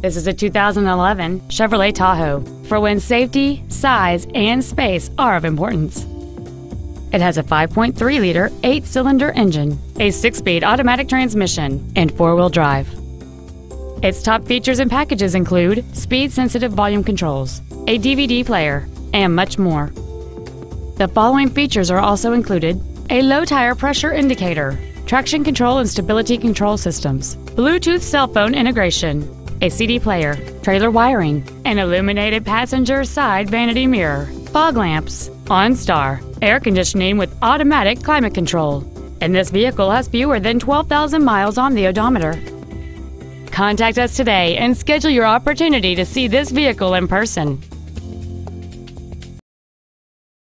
This is a 2011 Chevrolet Tahoe for when safety, size, and space are of importance. It has a 5.3-liter 8-cylinder engine, a 6-speed automatic transmission, and 4-wheel drive. Its top features and packages include speed-sensitive volume controls, a DVD player, and much more. The following features are also included: a low tire pressure indicator, traction control and stability control systems, Bluetooth cell phone integration, a CD player, trailer wiring, an illuminated passenger side vanity mirror, fog lamps, OnStar, air conditioning with automatic climate control. And this vehicle has fewer than 12,000 miles on the odometer. Contact us today and schedule your opportunity to see this vehicle in person.